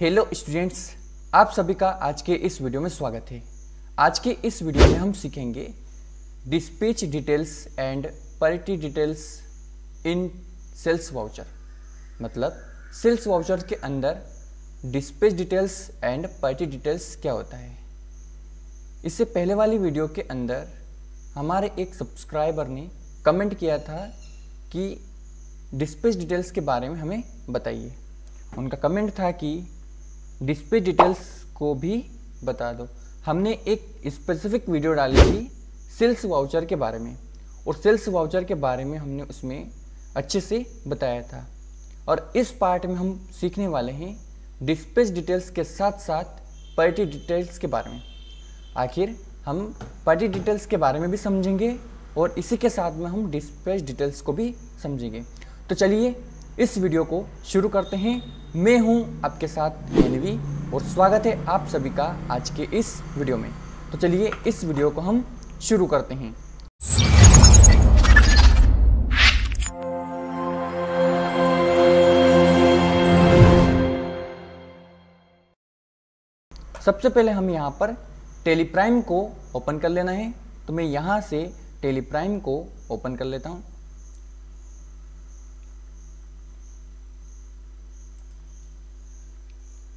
Hello students, आप सभी का आज के इस वीडियो में स्वागत है। आज के इस वीडियो में हम सीखेंगे dispatch details and parity details in sales voucher. मतलब सेल्स वाउचर के अंदर dispatch details and parity details क्या होता है। इससे पहले वाली वीडियो के अंदर हमारे एक सब्सक्राइबर ने कमेंट किया था कि डिस्पैच डिटेल्स के बारे में हमें बताइए। उनका कमेंट था कि डिस्पैच डिटेल्स को भी बता दो। हमने एक स्पेसिफिक वीडियो डाली थी सेल्स वाउचर के बारे में, और सेल्स वाउचर के बारे में हमने उसमें अच्छे से बताया था। और इस पार्ट में हम सीखने वाले हैं डिस्पैच डिटेल्स के साथ साथ पैरिटी डिटेल्स के बारे में। आखिर हम पैरिटी डिटेल्स के बारे में भी समझेंगे और इसी के साथ में हम डिस्पैच डिटेल्स को भी समझेंगे। तो चलिए इस वीडियो को शुरू करते हैं। मैं हूं आपके साथ एनवी और स्वागत है आप सभी का आज के इस वीडियो में। तो चलिए इस वीडियो को हम शुरू करते हैं। सबसे पहले हम यहां पर टैली प्राइम को ओपन कर लेना है। तो मैं यहां से टैली प्राइम को ओपन कर लेता हूं।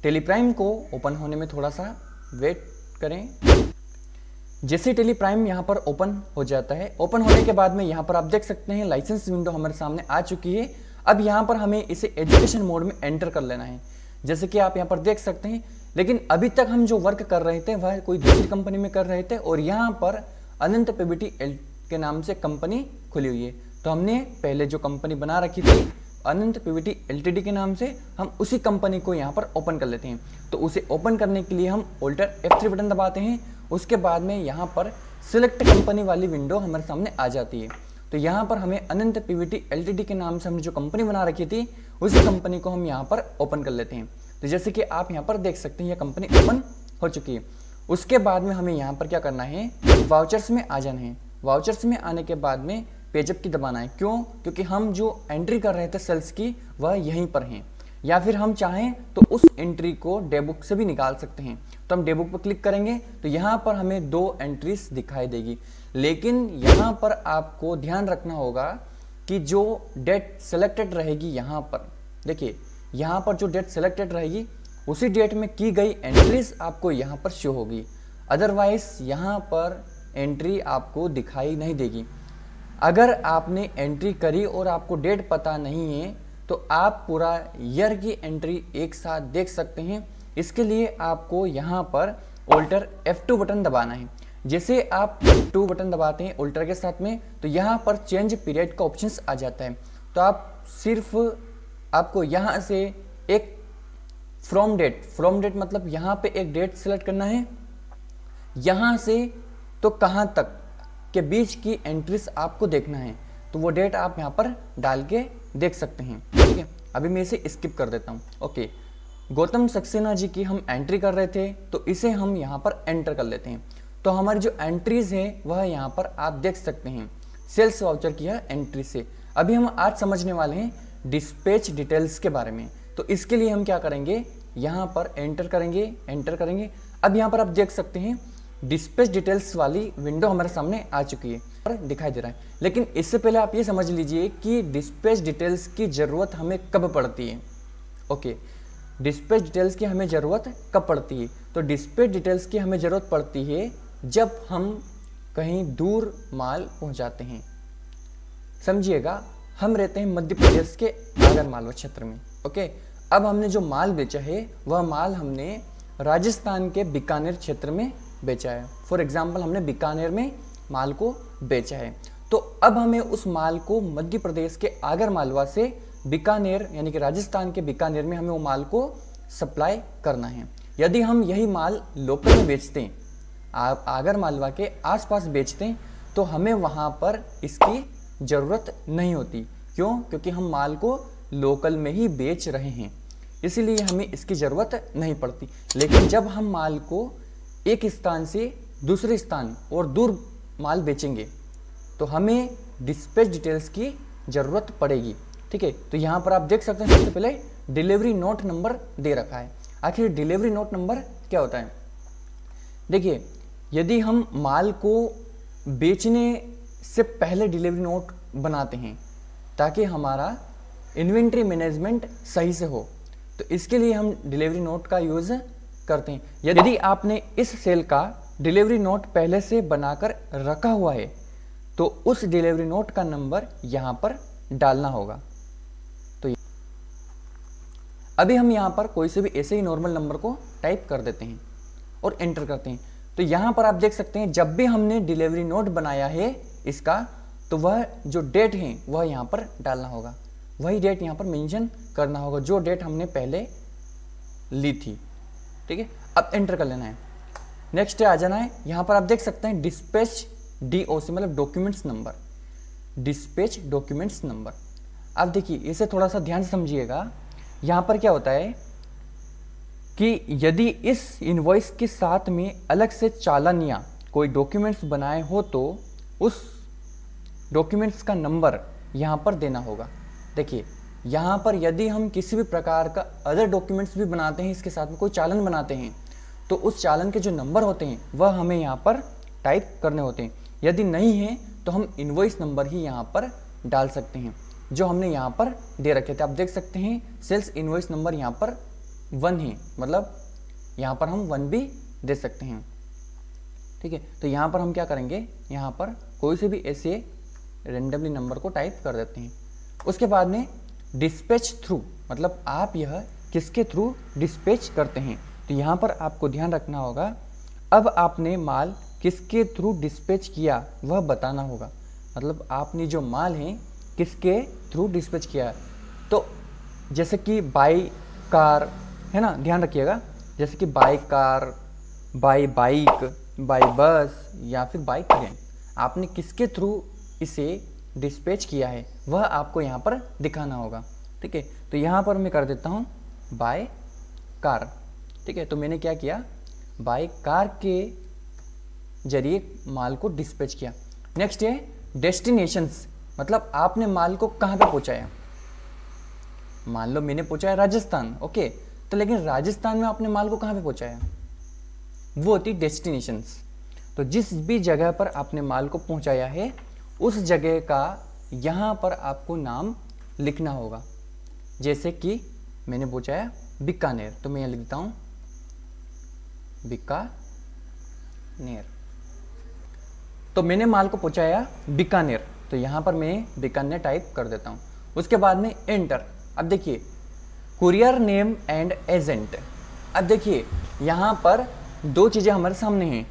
टैली प्राइम को ओपन होने में थोड़ा सा वेट करें। जैसे टैली प्राइम यहाँ पर ओपन हो जाता है, ओपन होने के बाद में यहाँ पर आप देख सकते हैं लाइसेंस विंडो हमारे सामने आ चुकी है। अब यहाँ पर हमें इसे एजुकेशन मोड में एंटर कर लेना है, जैसे कि आप यहाँ पर देख सकते हैं। लेकिन अभी तक हम जो वर्क कर रहे थे वह कोई दूसरी कंपनी में कर रहे थे, और यहाँ पर अनंत पीबीटी के नाम से कंपनी खुली हुई है। तो हमने पहले जो कंपनी बना रखी थी अनंत पीवीटी एलटीडी के नाम से, हम उसी कंपनी को यहाँ पर ओपन कर लेते हैं। तो उसे ओपन करने के लिए हम ऑल्टर F3 बटन दबाते हैं। उसके बाद में यहाँ पर सिलेक्ट कंपनी वाली विंडो हमारे सामने आ जाती है। तो यहाँ पर हमें अनंत पीवीटी एलटीडी के नाम से हमने जो कंपनी बना रखी थी उसी कंपनी को हम यहाँ पर ओपन कर लेते हैं। तो जैसे कि आप यहाँ पर देख सकते हैं यह कंपनी ओपन हो चुकी है। उसके बाद में हमें यहाँ पर क्या करना है, वाउचर्स में आ जाना है। वाउचर्स में आने के बाद में पेजअप की दबाना है। क्यों? क्योंकि हम जो एंट्री कर रहे थे सेल्स की वह यहीं पर हैं, या फिर हम चाहें तो उस एंट्री को डेबुक से भी निकाल सकते हैं। तो हम डेबुक पर क्लिक करेंगे तो यहाँ पर हमें दो एंट्रीज दिखाई देगी। लेकिन यहाँ पर आपको ध्यान रखना होगा कि जो डेट सेलेक्टेड रहेगी, यहाँ पर देखिए, यहाँ पर जो डेट सेलेक्टेड रहेगी उसी डेट में की गई एंट्रीज आपको यहाँ पर शो होगी। अदरवाइज यहाँ पर एंट्री आपको दिखाई नहीं देगी। अगर आपने एंट्री करी और आपको डेट पता नहीं है तो आप पूरा ईयर की एंट्री एक साथ देख सकते हैं। इसके लिए आपको यहाँ पर ऑल्टर F2 बटन दबाना है। जैसे आप F2 बटन दबाते हैं ऑल्टर के साथ में, तो यहाँ पर चेंज पीरियड का ऑप्शंस आ जाता है। तो आप सिर्फ आपको यहाँ से एक फ्रॉम डेट मतलब यहाँ पे एक डेट सेलेक्ट करना है। यहाँ से तो कहाँ तक के बीच की एंट्रीज आपको देखना है, तो वो डेट आप यहाँ पर डाल के देख सकते हैं। ठीक है, अभी मैं इसे स्किप कर देता हूँ। ओके, गौतम सक्सेना जी की हम एंट्री कर रहे थे तो इसे हम यहाँ पर एंटर कर लेते हैं। तो हमारी जो एंट्रीज है वह यहाँ पर आप देख सकते हैं सेल्स वाउचर की है एंट्री से। अभी हम आज समझने वाले हैं डिस्पैच डिटेल्स के बारे में। तो इसके लिए हम क्या करेंगे, यहाँ पर एंटर करेंगे। अब यहाँ पर आप देख सकते हैं डिस्पैच डिटेल्स वाली विंडो हमारे सामने आ चुकी है और दिखाई दे रहा है। लेकिन इससे पहले आप ये समझ लीजिए कि डिस्पैच डिटेल्स की ज़रूरत हमें कब पड़ती है। ओके, डिस्पैच डिटेल्स की हमें ज़रूरत कब पड़ती है? तो डिस्पैच डिटेल्स की हमें ज़रूरत पड़ती है जब हम कहीं दूर माल पहुँचाते हैं। समझिएगा, हम रहते हैं मध्य प्रदेश के आगर मालवा क्षेत्र में। ओके, अब हमने जो माल बेचा है वह माल हमने राजस्थान के बीकानेर क्षेत्र में बेचा है। फॉर एग्जाम्पल, हमने बीकानेर में माल को बेचा है। तो अब हमें उस माल को मध्य प्रदेश के आगर मालवा से बीकानेर यानी कि राजस्थान के बीकानेर में हमें वो माल को सप्लाई करना है। यदि हम यही माल लोकल में बेचते हैं, आप आगर मालवा के आसपास बेचते हैं, तो हमें वहाँ पर इसकी ज़रूरत नहीं होती। क्यों? क्योंकि हम माल को लोकल में ही बेच रहे हैं, इसीलिए हमें इसकी ज़रूरत नहीं पड़ती। लेकिन जब हम माल को एक स्थान से दूसरे स्थान और दूर माल बेचेंगे तो हमें डिस्पैच डिटेल्स की ज़रूरत पड़ेगी। ठीक है, तो यहाँ पर आप देख सकते हैं सबसे पहले डिलीवरी नोट नंबर दे रखा है। आखिर डिलीवरी नोट नंबर क्या होता है? देखिए, यदि हम माल को बेचने से पहले डिलीवरी नोट बनाते हैं ताकि हमारा इन्वेंट्री मैनेजमेंट सही से हो, तो इसके लिए हम डिलीवरी नोट का यूज़ करते हैं। यदि आपने इस सेल का डिलीवरी नोट पहले से बनाकर रखा हुआ है तो उस डिलीवरी नोट का नंबर यहाँ पर डालना होगा। तो अभी हम यहाँ पर कोई से भी ऐसे ही नॉर्मल नंबर को टाइप कर देते हैं और एंटर करते हैं। तो यहाँ पर आप देख सकते हैं जब भी हमने डिलीवरी नोट बनाया है इसका, तो वह जो डेट है वह यहाँ पर डालना होगा, वही डेट यहाँ पर मेंशन करना होगा जो डेट हमने पहले ली थी। ठीक है, अब एंटर कर लेना है। नेक्स्ट आ जाना है, यहाँ पर आप देख सकते हैं डिस्पैच DOC मतलब documents number, dispatch documents number. आप देखिए, इसे थोड़ा सा ध्यान से समझिएगा। यहाँ पर क्या होता है कि यदि इस इनवॉइस के साथ में अलग से चालान या कोई डॉक्यूमेंट्स बनाए हो तो उस डॉक्यूमेंट्स का नंबर यहाँ पर देना होगा। देखिए, यहाँ पर यदि हम किसी भी प्रकार का अदर डॉक्यूमेंट्स भी बनाते हैं, इसके साथ में कोई चालान बनाते हैं, तो उस चालान के जो नंबर होते हैं वह हमें यहाँ पर टाइप करने होते हैं। यदि नहीं है तो हम इनवॉइस नंबर ही यहाँ पर डाल सकते हैं जो हमने यहाँ पर दे रखे थे। आप देख सकते हैं सेल्स इनवॉइस नंबर यहाँ पर 1 है, मतलब यहाँ पर हम 1 भी दे सकते हैं। ठीक है, तो यहाँ पर हम क्या करेंगे, यहाँ पर कोई से भी ऐसे रेंडमली नंबर को टाइप कर देते हैं। उसके बाद में डिस्पैच थ्रू मतलब आप यह किसके थ्रू डिस्पैच करते हैं, तो यहाँ पर आपको ध्यान रखना होगा। अब आपने माल किसके थ्रू डिस्पैच किया वह बताना होगा, मतलब आपने जो माल है किसके थ्रू डिस्पैच किया। तो जैसे कि बाय कार है ना, ध्यान रखिएगा, जैसे कि by car, by bike, by bus या फिर बाय ट्रेन, आपने किसके थ्रू इसे डिस्पैच किया है वह आपको यहाँ पर दिखाना होगा। ठीक है, तो यहाँ पर मैं कर देता हूँ बाय कार। ठीक है, तो मैंने क्या किया, बाय कार के जरिए माल को डिस्पैच किया। नेक्स्ट है डेस्टिनेशंस मतलब आपने माल को कहाँ पे पहुँचाया। मान लो मैंने पहुँचाया राजस्थान, ओके, तो लेकिन राजस्थान में आपने माल को कहाँ पे पहुँचाया, वो होती डेस्टिनेशंस। तो जिस भी जगह पर आपने माल को पहुँचाया है उस जगह का यहाँ पर आपको नाम लिखना होगा। जैसे कि मैंने पहुँचाया बीकानेर, तो मैं यहाँ लिखता हूँ बीकानेर। तो मैंने माल को पहुँचाया बीकानेर, तो यहाँ पर मैं बीकानेर टाइप कर देता हूँ। उसके बाद में एंटर। अब देखिए, कुरियर नेम एंड एजेंट। अब देखिए, यहाँ पर दो चीज़ें हमारे सामने हैं।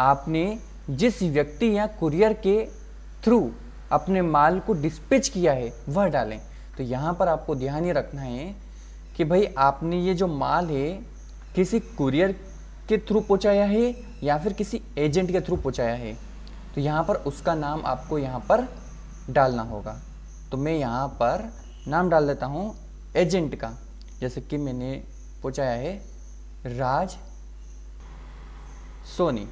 आपने जिस व्यक्ति या कुरियर के थ्रू अपने माल को डिस्पैच किया है वह डालें। तो यहाँ पर आपको ध्यान ही रखना है कि भाई आपने ये जो माल है किसी कुरियर के थ्रू पहुँचाया है या फिर किसी एजेंट के थ्रू पहुँचाया है, तो यहाँ पर उसका नाम आपको यहाँ पर डालना होगा। तो मैं यहाँ पर नाम डाल देता हूँ एजेंट का। जैसे कि मैंने पहुँचाया है राज सोनी,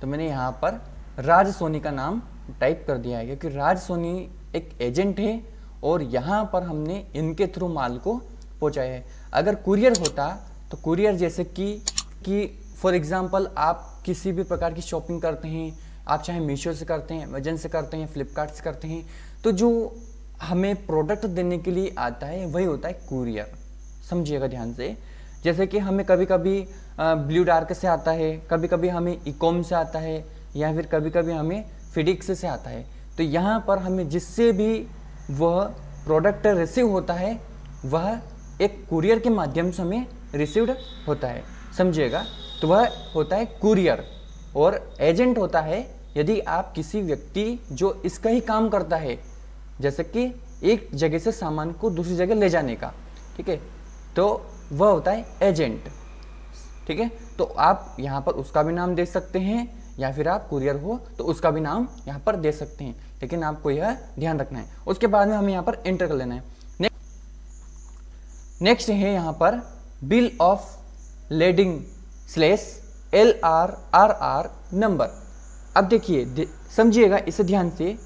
तो मैंने यहाँ पर राज सोनी का नाम टाइप कर दिया है क्योंकि राज सोनी एक एजेंट है और यहाँ पर हमने इनके थ्रू माल को पहुँचाया है। अगर कुरियर होता तो कुरियर जैसे कि फॉर एग्जांपल आप किसी भी प्रकार की शॉपिंग करते हैं, आप चाहे मीशो से करते हैं, अमेजन से करते हैं, फ्लिपकार्ट से करते हैं, तो जो हमें प्रोडक्ट देने के लिए आता है वही होता है कुरियर। समझिएगा ध्यान से। जैसे कि हमें कभी कभी ब्लू डार्क से आता है, कभी कभी हमें इकॉम से आता है या फिर कभी कभी हमें फिडिक्स से आता है। तो यहाँ पर हमें जिससे भी वह प्रोडक्ट रिसीव होता है वह एक कुरियर के माध्यम से हमें रिसीव्ड होता है, समझिएगा। तो वह होता है कुरियर। और एजेंट होता है यदि आप किसी व्यक्ति जो इसका ही काम करता है, जैसे कि एक जगह से सामान को दूसरी जगह ले जाने का, ठीक है, तो वह होता है एजेंट। ठीक है, तो आप यहाँ पर उसका भी नाम दे सकते हैं या फिर आप कुरियर हो तो उसका भी नाम यहाँ पर दे सकते हैं, लेकिन आपको यह ध्यान रखना है। उसके बाद में हमें यहाँ पर एंटर कर लेना है। नेक्स्ट है यहाँ पर bill of lading slash LRRR number. अब देखिए, समझिएगा इसे ध्यान से।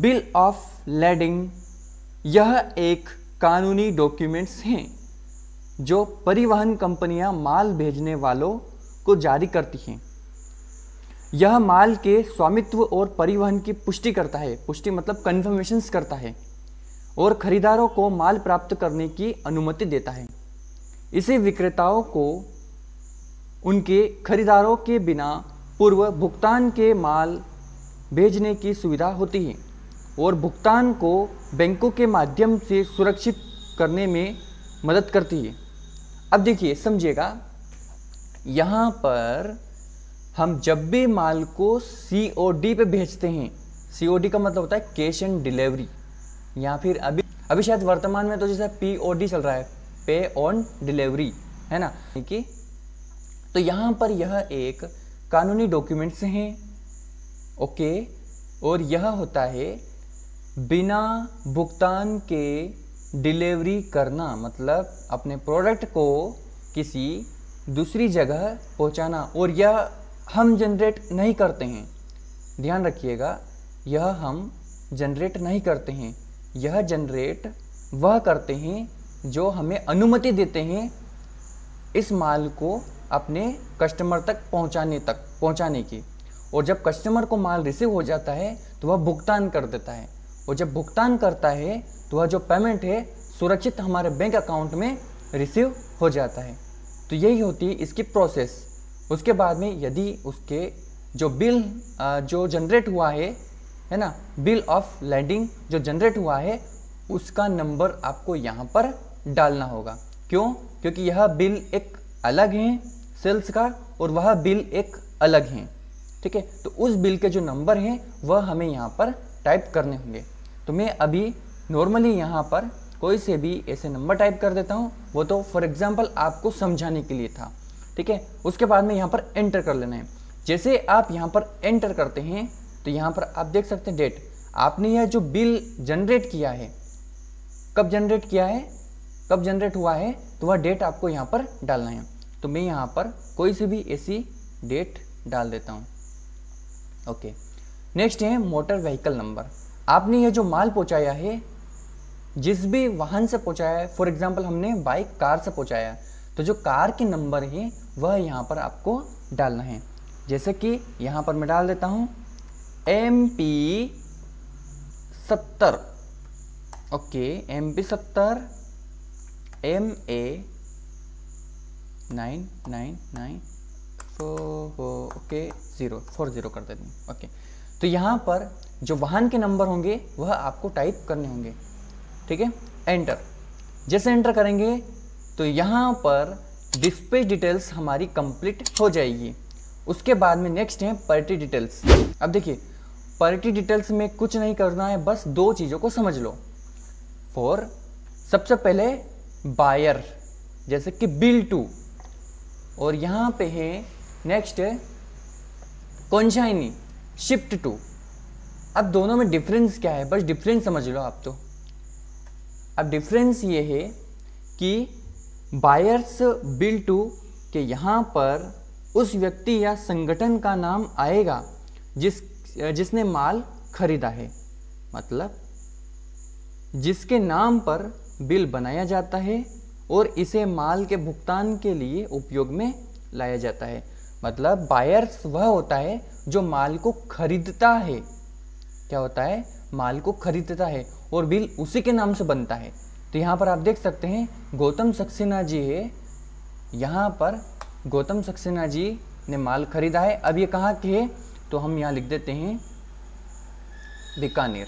बिल ऑफ लैंडिंग यह एक कानूनी डॉक्यूमेंट्स हैं जो परिवहन कंपनियां माल भेजने वालों को जारी करती हैं। यह माल के स्वामित्व और परिवहन की पुष्टि करता है, पुष्टि मतलब कन्फर्मेशंस करता है, और खरीदारों को माल प्राप्त करने की अनुमति देता है। इसे विक्रेताओं को उनके खरीदारों के बिना पूर्व भुगतान के माल भेजने की सुविधा होती है और भुगतान को बैंकों के माध्यम से सुरक्षित करने में मदद करती है। अब देखिए, समझिएगा, यहाँ पर हम जब भी माल को COD पे भेजते हैं, COD का मतलब होता है कैश एंड डिलीवरी, या फिर अभी शायद वर्तमान में तो जैसे POD चल रहा है, पे ऑन डिलीवरी, है ना, ठीक है। तो यहाँ पर यह एक कानूनी डॉक्यूमेंट्स हैं, ओके, और यह होता है बिना भुगतान के डिलीवरी करना, मतलब अपने प्रोडक्ट को किसी दूसरी जगह पहुँचाना, और यह हम जनरेट नहीं करते हैं। ध्यान रखिएगा, यह हम जनरेट नहीं करते हैं, यह जनरेट वह करते हैं जो हमें अनुमति देते हैं इस माल को अपने कस्टमर तक पहुंचाने की। और जब कस्टमर को माल रिसीव हो जाता है तो वह भुगतान कर देता है, और जब भुगतान करता है तो वह जो पेमेंट है सुरक्षित हमारे बैंक अकाउंट में रिसीव हो जाता है। तो यही होती है इसकी प्रोसेस। उसके बाद में यदि उसके जो बिल जो जनरेट हुआ है ना, बिल ऑफ लैंडिंग जो जनरेट हुआ है, उसका नंबर आपको यहाँ पर डालना होगा। क्यों? क्योंकि यह बिल एक अलग है सेल्स का और वह बिल एक अलग है, ठीक है। तो उस बिल के जो नंबर हैं वह हमें यहाँ पर टाइप करने होंगे। तो मैं अभी नॉर्मली यहाँ पर कोई से भी ऐसे नंबर टाइप कर देता हूँ, वो तो फॉर एग्जाम्पल आपको समझाने के लिए था, ठीक है। उसके बाद में यहाँ पर एंटर कर लेना है। जैसे आप यहाँ पर एंटर करते हैं तो यहाँ पर आप देख सकते हैं डेट, आपने यह जो बिल जनरेट किया है कब जनरेट किया है, कब जनरेट हुआ है, तो वह डेट आपको यहाँ पर डालना है। तो मैं यहाँ पर कोई सी भी ऐसी डेट डाल देता हूँ, ओके। नेक्स्ट है मोटर व्हीकल नंबर। आपने यह जो माल पहुँचाया है जिस भी वाहन से पहुँचाया है, फॉर एग्जाम्पल हमने बाइक कार से पहुँचाया है, तो जो कार के नंबर है वह यहाँ पर आपको डालना है। जैसे कि यहाँ पर मैं डाल देता हूँ MP 70, okay, MP 70, MA 99994, okay, 040 कर देते हैं, ओके। तो यहाँ पर जो वाहन के नंबर होंगे वह आपको टाइप करने होंगे, ठीक है। एंटर, जैसे एंटर करेंगे तो यहाँ पर डिस्पैच डिटेल्स हमारी कंप्लीट हो जाएगी। उसके बाद में नेक्स्ट है पार्टी डिटेल्स। अब देखिए, पार्टी डिटेल्स में कुछ नहीं करना है, बस दो चीज़ों को समझ लो। फॉर सबसे पहले बायर, जैसे कि बिल 2, और यहाँ पे है नेक्स्ट कॉन्शाइनी शिफ्ट 2। अब दोनों में डिफरेंस क्या है, बस डिफरेंस समझ लो आप। तो अब डिफरेंस ये है कि बायर्स बिल 2 के यहाँ पर उस व्यक्ति या संगठन का नाम आएगा जिसने माल खरीदा है, मतलब जिसके नाम पर बिल बनाया जाता है और इसे माल के भुगतान के लिए उपयोग में लाया जाता है। मतलब बायर्स वह होता है जो माल को खरीदता है, क्या होता है, माल को खरीदता है, और बिल उसी के नाम से बनता है। तो यहाँ पर आप देख सकते हैं गौतम सक्सेना जी है, यहाँ पर गौतम सक्सेना जी ने माल खरीदा है। अब ये कहाँ के है, तो हम यहाँ लिख देते हैं बीकानेर,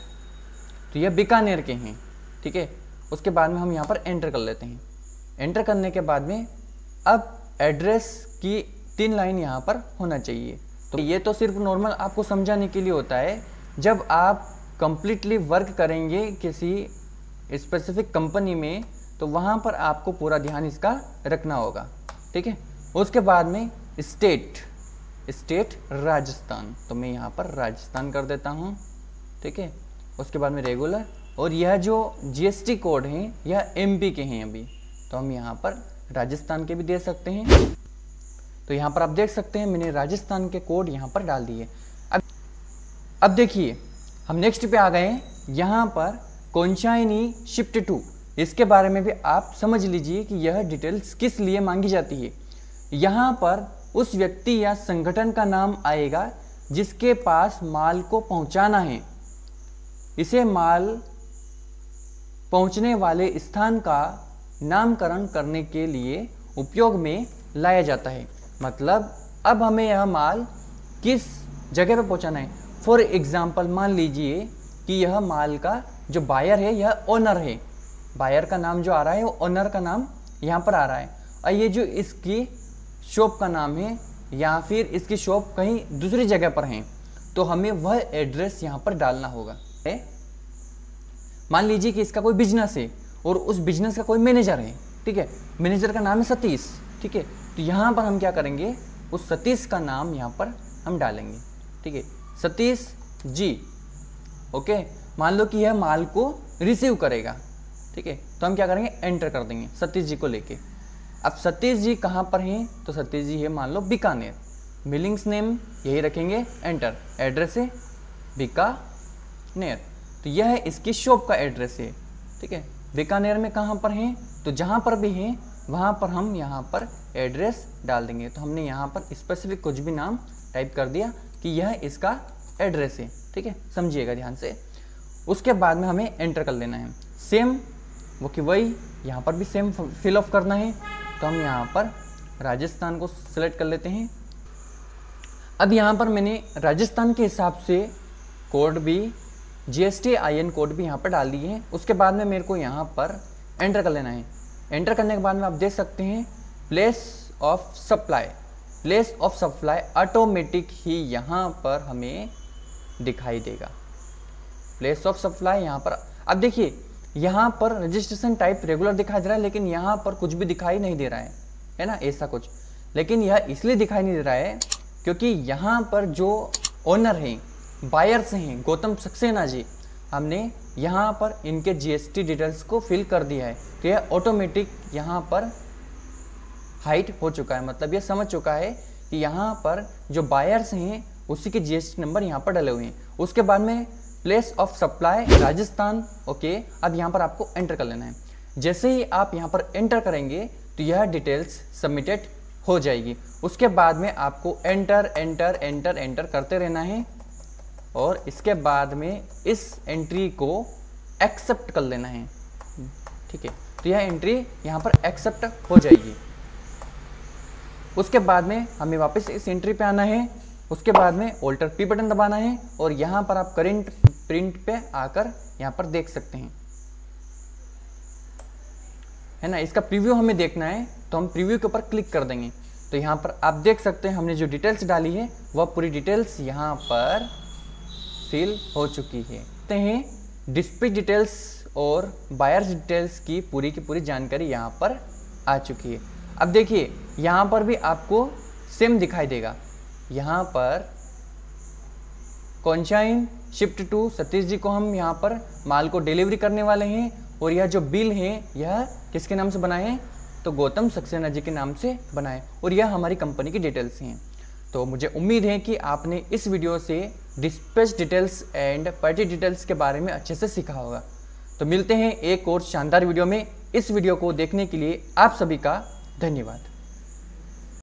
तो ये बीकानेर के हैं, ठीक है। उसके बाद में हम यहाँ पर एंटर कर लेते हैं। एंटर करने के बाद में अब एड्रेस की 3 लाइन यहाँ पर होना चाहिए। तो ये तो सिर्फ नॉर्मल आपको समझाने के लिए होता है। जब आप कंप्लीटली वर्क करेंगे किसी स्पेसिफिक कंपनी में तो वहाँ पर आपको पूरा ध्यान इसका रखना होगा, ठीक है। उसके बाद में स्टेट राजस्थान, तो मैं यहाँ पर राजस्थान कर देता हूँ, ठीक है। उसके बाद में रेगुलर, और यह जो GST कोड हैं यह MP के हैं अभी, तो हम यहाँ पर राजस्थान के भी दे सकते हैं। तो यहाँ पर आप देख सकते हैं मैंने राजस्थान के कोड यहाँ पर डाल दिए। अब देखिए हम नेक्स्ट पे आ गए। यहाँ पर कॉन्शाइनी शिफ्ट 2, इसके बारे में भी आप समझ लीजिए कि यह डिटेल्स किस लिए मांगी जाती है। यहाँ पर उस व्यक्ति या संगठन का नाम आएगा जिसके पास माल को पहुँचाना है। इसे माल पहुँचने वाले स्थान का नामकरण करने के लिए उपयोग में लाया जाता है। मतलब अब हमें यह माल किस जगह पर पहुंचाना है। फॉर एग्जाम्पल मान लीजिए कि यह माल का जो बायर है यह ओनर है। बायर का नाम जो आ रहा है वो ओनर का नाम यहाँ पर आ रहा है और ये जो इसकी शॉप का नाम है या फिर इसकी शॉप कहीं दूसरी जगह पर है तो हमें वह एड्रेस यहाँ पर डालना होगा। मान लीजिए कि इसका कोई बिजनेस है और उस बिजनेस का कोई मैनेजर है, ठीक है, मैनेजर का नाम है सतीश, ठीक है, तो यहाँ पर हम क्या करेंगे उस सतीश का नाम यहाँ पर हम डालेंगे, ठीक है, सतीश जी। ओके, मान लो कि यह माल को रिसीव करेगा, ठीक है, तो हम क्या करेंगे एंटर कर देंगे सतीश जी को लेके। अब सतीश जी कहाँ पर हैं तो सतीश जी है मान लो बीकानेर, मिलिंग्स नेम यही रखेंगे, एंटर, एड्रेस है बीकानेर, तो यह इसकी शॉप का एड्रेस है, ठीक है, बीकानेर में कहाँ पर हैं तो जहाँ पर भी हैं वहाँ पर हम यहाँ पर एड्रेस डाल देंगे। तो हमने यहाँ पर स्पेसिफिक कुछ भी नाम टाइप कर दिया कि यह इसका एड्रेस है, ठीक है, समझिएगा ध्यान से। उसके बाद में हमें एंटर कर लेना है। सेम वो कि वही यहाँ पर भी सेम फिल ऑफ करना है तो हम यहाँ पर राजस्थान को सिलेक्ट कर लेते हैं। अब यहाँ पर मैंने राजस्थान के हिसाब से कोड भी GST IN कोड भी यहाँ पर डाल दिए हैं। उसके बाद में मेरे को यहाँ पर एंटर कर लेना है। एंटर करने के बाद में आप देख सकते हैं प्लेस ऑफ सप्लाई ऑटोमेटिक ही यहाँ पर हमें दिखाई देगा। प्लेस ऑफ सप्लाई यहाँ पर अब देखिए यहाँ पर रजिस्ट्रेशन टाइप रेगुलर दिखाई दे रहा है लेकिन यहाँ पर कुछ भी दिखाई नहीं दे रहा है ना ऐसा कुछ। लेकिन यह इसलिए दिखाई नहीं दे रहा है क्योंकि यहाँ पर जो ओनर हैं, बायर्स हैं, गौतम सक्सेना जी, हमने यहाँ पर इनके GST डिटेल्स को फिल कर दिया है तो यह ऑटोमेटिक यहाँ पर हाइड हो चुका है। मतलब ये समझ चुका है कि यहाँ पर जो बायर्स हैं उसी के GST नंबर यहाँ पर डले हुए हैं। उसके बाद में place of supply Rajasthan, okay, अब यहाँ पर आपको एंटर कर लेना है। जैसे ही आप यहाँ पर एंटर करेंगे तो यह डिटेल्स सबमिटेड हो जाएगी। उसके बाद में आपको एंटर एंटर एंटर एंटर करते रहना है और इसके बाद में इस एंट्री को एक्सेप्ट कर लेना है, ठीक है, तो यह एंट्री यहाँ पर एक्सेप्ट हो जाएगी। उसके बाद में हमें वापस इस एंट्री पे आना है। उसके बाद में ऑल्टर P बटन दबाना है और यहाँ पर आप करेंट प्रिंट पे आकर यहाँ पर देख सकते हैं, है ना। इसका प्रीव्यू हमें देखना है तो हम प्रीव्यू के ऊपर क्लिक कर देंगे तो यहाँ पर आप देख सकते हैं हमने जो डिटेल्स डाली है वह पूरी डिटेल्स यहाँ पर फिल हो चुकी है। तो हैं डिस्प्यूट डिटेल्स और बायर्स डिटेल्स की पूरी जानकारी यहाँ पर आ चुकी है। अब देखिए यहाँ पर भी आपको सेम दिखाई देगा। यहाँ पर consign shift to Satish ji को हम यहाँ पर माल को डिलीवरी करने वाले हैं और यह जो बिल है यह किसके नाम से बनाए हैं तो गौतम सक्सेना जी के नाम से बनाए और यह हमारी कंपनी की डिटेल्स हैं। तो मुझे उम्मीद है कि आपने इस वीडियो से dispatch details and party details के बारे में अच्छे से सीखा होगा। तो मिलते हैं एक और शानदार वीडियो में। इस वीडियो को देखने के लिए आप सभी का धन्यवाद।